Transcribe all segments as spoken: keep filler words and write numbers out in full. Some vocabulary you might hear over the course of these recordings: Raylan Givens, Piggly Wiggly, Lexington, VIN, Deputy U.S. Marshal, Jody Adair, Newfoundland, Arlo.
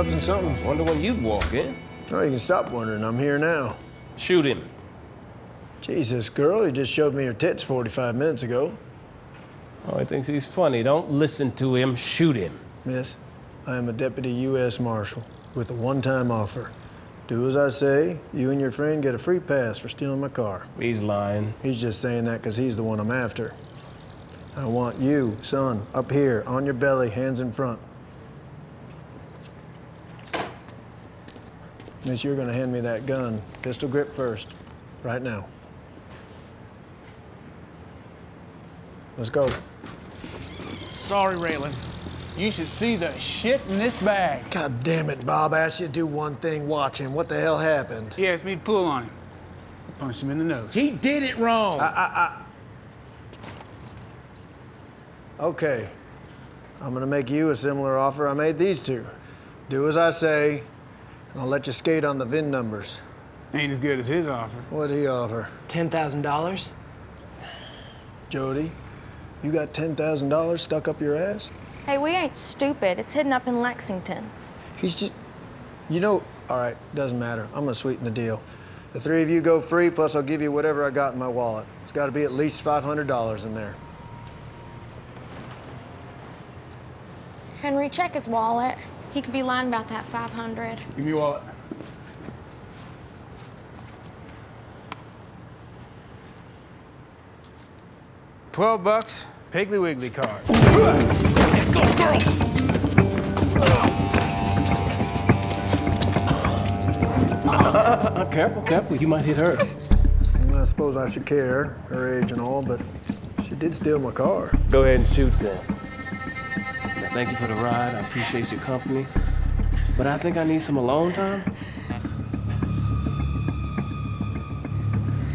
up in something. Wonder when you'd walk in. Oh, you can stop wondering. I'm here now. Shoot him. Jesus, girl, you just showed me your tits forty-five minutes ago. Oh, he thinks he's funny. Don't listen to him. Shoot him. Miss, I am a deputy U S Marshal with a one-time offer. Do as I say, you and your friend get a free pass for stealing my car. He's lying. He's just saying that because he's the one I'm after. I want you, son, up here, on your belly, hands in front. Miss, you're gonna hand me that gun, pistol grip first, right now. Let's go. Sorry, Raylan. You should see the shit in this bag. God damn it, Bob. I asked you to do one thing, watch him. What the hell happened? He asked me to pull on him. I punched him in the nose. He did it wrong. I, I, I... Okay. I'm gonna make you a similar offer I made these two. Do as I say, and I'll let you skate on the V I N numbers. Ain't as good as his offer. What'd he offer? ten thousand dollars. Jody, you got ten thousand dollars stuck up your ass? Hey, we ain't stupid. It's hidden up in Lexington. He's just, you know, all right, doesn't matter. I'm gonna sweeten the deal. The three of you go free, plus I'll give you whatever I got in my wallet. It's gotta be at least five hundred dollars in there. Henry, check his wallet. He could be lying about that five hundred. Give me your wallet. twelve bucks, Piggly Wiggly card. Go, girl! Careful, careful, you might hit her. Well, I suppose I should care, her age and all, but she did steal my car. Go ahead and shoot then. Thank you for the ride. I appreciate your company. But I think I need some alone time.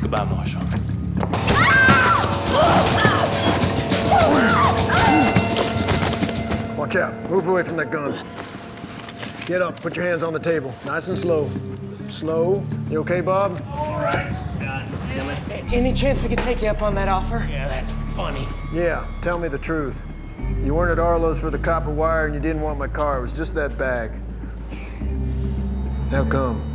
Goodbye, Marshall. Watch out. Move away from that gun. Get up. Put your hands on the table. Nice and slow. Slow. You okay, Bob? All right. God damn it. Any chance we could take you up on that offer? Yeah, that's funny. Yeah, tell me the truth. You weren't at Arlo's for the copper wire and you didn't want my car. It was just that bag. How come?